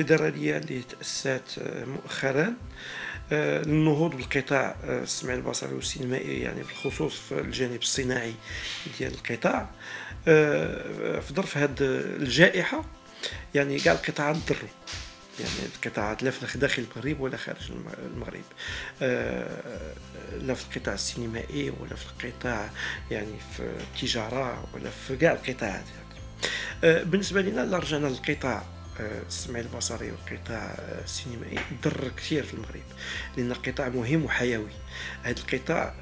الفيدرالية اللي تأسست مؤخرا للنهوض بالقطاع السمع البصري والسينمائي، يعني بالخصوص في الجانب الصناعي ديال القطاع. في ظرف هذه الجائحة يعني كاع القطاعات ضروا، يعني القطاعات لا في داخل المغرب ولا خارج المغرب، لا في القطاع السينمائي ولا في القطاع يعني في التجارة ولا في كاع القطاعات. بالنسبة لنا لا رجعنا للقطاع السمع البصري والقطاع السينمائي ضر كثير في المغرب، لأن القطاع مهم وحيوي. هذا القطاع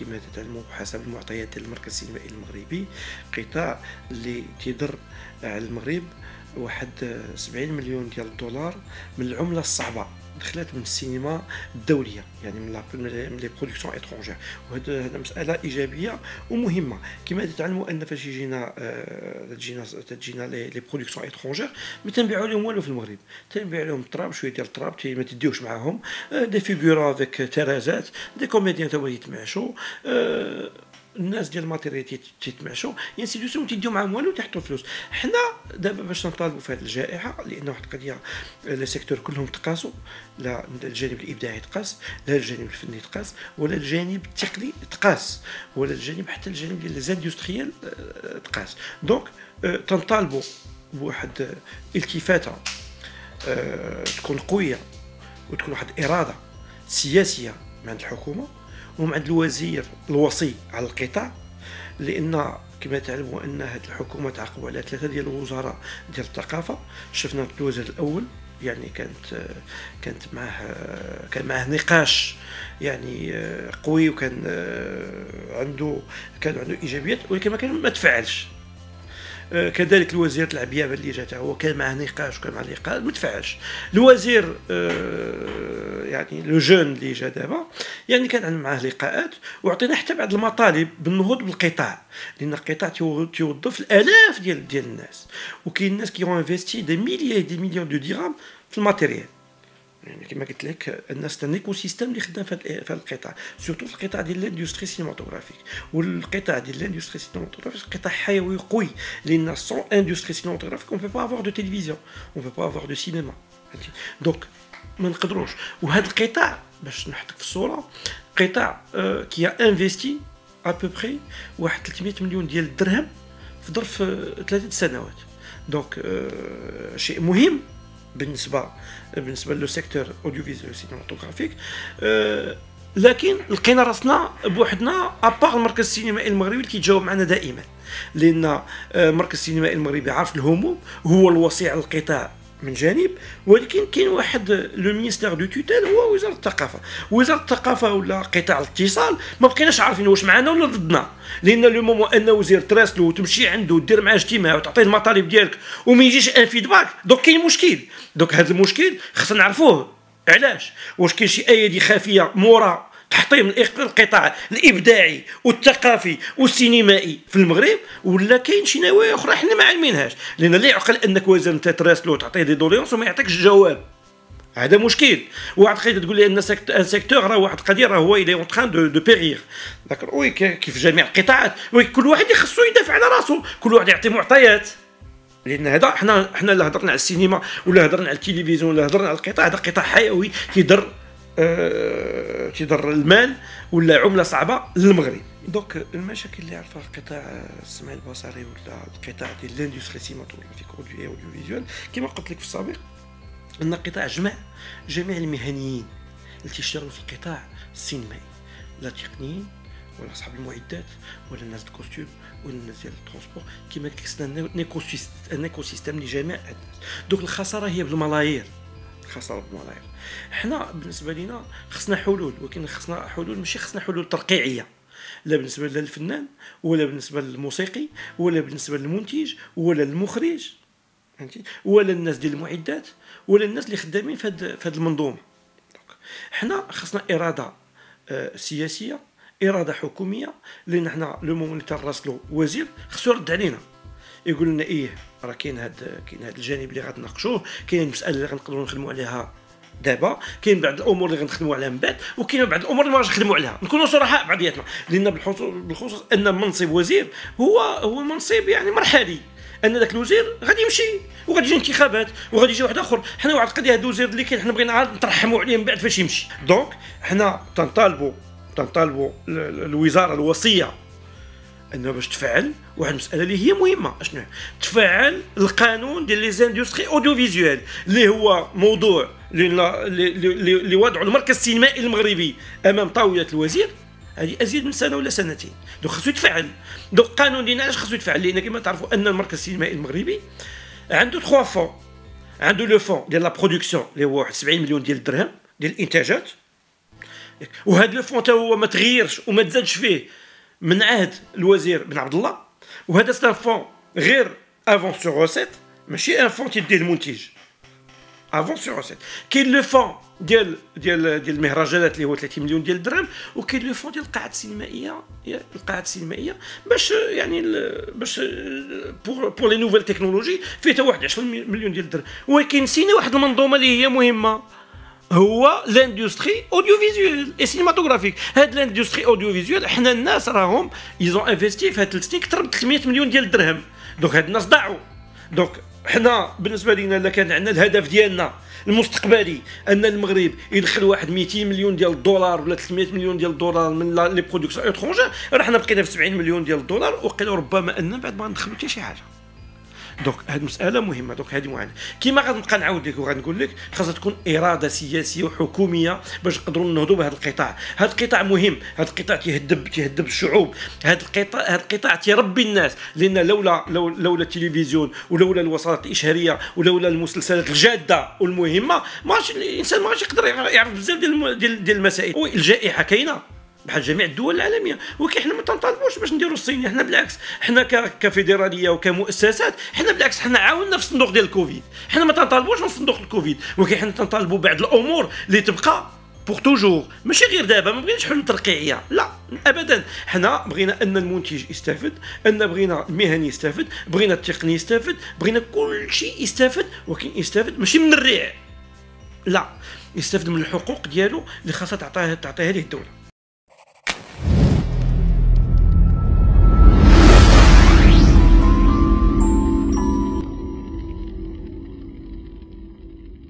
كما تعلموا حسب المعطيات ديال المركز السينمائي المغربي قطاع اللي تيضر على المغرب واحد 70 مليون ديال الدولار من العملة الصعبة دخلت من السينما الدولية، يعني من لي برودكسيون إترونجير. وهذا مسألة إيجابية ومهمة. كما تعلموا أن فاش تجينا لي برودكسيون إترونجير ما تنبيعوا لهم والو في المغرب، تنبيع لهم التراب، شوية ديال التراب ما تديوش معاهم، دي فيغورا افيك ترازات، دي كوميديان تا هما يتمعشوا، الناس ديال الماتيريال تيتمعشوا، انستيتيوسيون تيديو معاهم والو تيحطوا فلوس. حنا دابا باش نطالبوا في هذه الجائحه، لان واحد القضيه لي سيكتور كلهم تقاسوا، لا الجانب الابداعي تقاس، لا الجانب الفني تقاس، ولا الجانب التقني تقاس، ولا الجانب حتى الجانب ديال لي زانديستريال تقاس. دونك تنطالبوا بواحد التفاته تكون قويه وتكون واحد اراده سياسيه من عند الحكومه ومن عند الوزير الوصي على القطاع، لان كما تعلموا ان هذه الحكومه تعاقبوا على 3 ديال الوزراء ديال الثقافه. شفنا الوزير الاول يعني كان معه نقاش يعني قوي، وكان عنده ايجابيات، ولكن ما تفعلش. كذلك الوزير العبيابه اللي جات هو كان معه نقاش وكان معه نقاش ما تفعلش. الوزير يعني لو جون اللي جا دابا يعني كان معاه لقاءات وعطينا حتى بعض المطالب بالنهوض بالقطاع، لان القطاع تيوظف الالاف ديال الناس، وكاين الناس كي يو انفيستي دي ميليي دي مليون دو درهم في الماتيريال. يعني كما قلت لك الناس تاع الايكو سيستيم اللي خدام في القطاع، سورتو في القطاع ديال لاندستري سينماتوغرافيك. والقطاع ديال لاندستري سينماتوغرافيك قطاع حيوي قوي، لان سون اندستري سينماتوغرافيك اون بو با افوار دو تيليفزيون، اون بو با افوار دو سينما. دونك ما نقدروش. وهذا القطاع باش نحطك في الصوره، قطاع كي انفيستي ابوبري واحد 300 مليون ديال الدرهم في ظرف 3 سنوات. دونك شيء مهم بالنسبه لو سيكتور اوديوفيزيو سينماتوغرافيك. لكن لقينا راسنا بوحدنا ابار المركز السينمائي المغربي اللي كيتجاوب معنا دائما، لان المركز السينمائي المغربي عارف الهموم، هو الوصي على القطاع من جانب، ولكن كاين واحد لو مينيستير دو توتيل هو وزاره الثقافه. وزاره الثقافه ولا قطاع الاتصال ما بقيناش عارفين واش معنا ولا ضدنا، لان لو مومون ان وزير تراسلو وتمشي عنده ودير معاه اجتماع وتعطيه المطالب ديالك وما يجيش ان فيدباك، دوك كاين مشكل. دوك هذا المشكل خصنا نعرفوه علاش، واش كاين شي ايادي خفيه مورا تحطيم القطاع الابداعي والثقافي والسينمائي في المغرب، ولا كاين شي نوايا اخرى حنا ما عالمينهاش؟ لان لا يعقل انك وزير انت تراسلو وتعطيه دي دوليونس وما يعطيكش الجواب، هذا مشكل. واحد خايف تقول لي ان سيكتور راه واحد القضيه راه هو الي اون تران دو بيغيغ، داكور وي كيف جميع القطاعات، ولكن كل واحد خصو يدافع على راسو، كل واحد يعطي معطيات. لان هذا حنا اللي هضرنا على السينما ولا هضرنا على التلفزيون ولا هضرنا على القطاع، هذا قطاع حيوي كيضر تضر المال ولا عمله صعبه للمغرب. دوك المشاكل اللي عرفها القطاع السمع البصري ولا القطاع ديال لاندستري سينماتوغرافيك اوديو فيزيوال، كما قلت لك في السابق ان القطاع جمع جميع المهنيين اللي تيشتغلوا في القطاع السينمائي، لا تقنيين ولا اصحاب المعدات ولا الناس ديال الكوستيوم ولا الناس ديال الترونسبور. كما قلت لك خصنا ان ايكوسيستيم لجميع هاد الناس. دوك الخساره هي بالملايير، خساره بالملايير. حنا بالنسبه لينا خصنا حلول، ولكن خصنا حلول ماشي خصنا حلول ترقيعيه، لا بالنسبه للفنان ولا بالنسبه للموسيقي ولا بالنسبه للمنتج ولا المخرج ولا الناس ديال المعدات ولا الناس اللي خدامين في هذه المنظومه. حنا خصنا اراده سياسيه، اراده حكوميه، لان حنا لو مومون اللي تراسلو وزير خصو يرد علينا يقول لنا ايه راه كاين هذا الجانب اللي غتناقشوه، كاين المساله اللي غنقدروا نخدموا عليها دابا، كاين بعض الامور اللي غنخدموا عليها من بعد، وكاين بعض الامور اللي ما غاديش نخدموا عليها. نكونوا صراحه بعضياتنا، لان بالخصوص ان منصب وزير هو منصب يعني مرحلي، ان ذاك الوزير غادي يمشي وغادي يجي انتخابات وغادي يجي واحد اخر. حنا واحد القضيه هذا الوزير اللي كاين حنا بغينا عاد نترحموا عليه من بعد فاش يمشي. دونك حنا تنطالبوا الوزاره الوصيه انه باش تفعل واحد المساله اللي هي مهمه، اشنو تفعل القانون ديال لي زاندستري اوديو فيزيوال اللي هو موضوع اللي وضعه المركز السينمائي المغربي امام طاوله الوزير هذه ازيد من سنه ولا سنتين. دونك خاصو يتفعل دونك القانون ديالنا. علاش خاصو يتفعل؟ لان كما تعرفوا ان المركز السينمائي المغربي عنده 3 فون، عنده لو فون ديال لا برودكسيون اللي هو 70 مليون ديال الدرهم ديال الانتاجات، وهذا لو فون تا هو ما تغيرش وما تزادش فيه من عهد الوزير بن عبد الله، وهذا سان فون غير افون سور روسيت ماشي ان فون تيديه المنتج افون سور روسيت. كاين لو فون ديال المهرجانات اللي هو 30 مليون ديال الدرهم، وكاين لو فون ديال القاعات السينمائيه باش يعني باش بور لي نوفيل تكنولوجي فيه تا واحد 20 مليون ديال الدرهم. ولكن نسينا واحد المنظومه اللي هي مهمه، هو لاندستري اوديو فيزيوال اي سينماتوغرافيك. هاد لاندستري اوديو فيزيوال حنا الناس راهم يزون انفيستي في هاد 3 سنين اكثر من 300 مليون ديال الدرهم. دونك هاد الناس ضاعوا. دونك حنا بالنسبه لينا الا كان عندنا الهدف ديالنا المستقبلي ان المغرب يدخل واحد 200 مليون ديال الدولار ولا 300 مليون ديال الدولار من لي برودكسيون اترونجير، راه حنا بقينا في 70 مليون ديال الدولار، وقيل ربما ان بعد ما ندخلوا حتى شي حاجه. دونك هاد مسألة مهمة. دونك هادي معانا كيما غنبقى نعاود لك وغادي نقول لك خاصها تكون إرادة سياسية وحكومية باش نقدروا نهضوا بهذا القطاع. هاد القطاع مهم، هاد القطاع تيهدب الشعوب، هاد القطاع تيربي الناس، لأن لولا التلفزيون ولولا الوساطات الإشهارية ولولا المسلسلات الجادة والمهمة الإنسان ما غاديش يقدر يعرف بزاف ديال المسائل. الجائحة كاينة بحال جميع الدول العالميه، ولكن حنا ما تنطالبوش باش نديروا الصينيه. حنا بالعكس حنا كفيدراليه وكمؤسسات حنا بالعكس حنا عاوننا في الصندوق ديال الكوفيد، حنا ما تنطالبوش من صندوق الكوفيد، ولكن حنا تنطالبوا بعض الامور اللي تبقى بوغ توجور، ماشي غير دابا. ما بغيناش حلول ترقيعيه، لا ابدا. حنا بغينا ان المنتج يستافد، ان بغينا المهني يستافد، بغينا التقني يستافد، بغينا كل شيء يستافد، ولكن يستافد ماشي من الريع، لا يستافد من الحقوق ديالو اللي خاصها تعطيها ليه الدوله.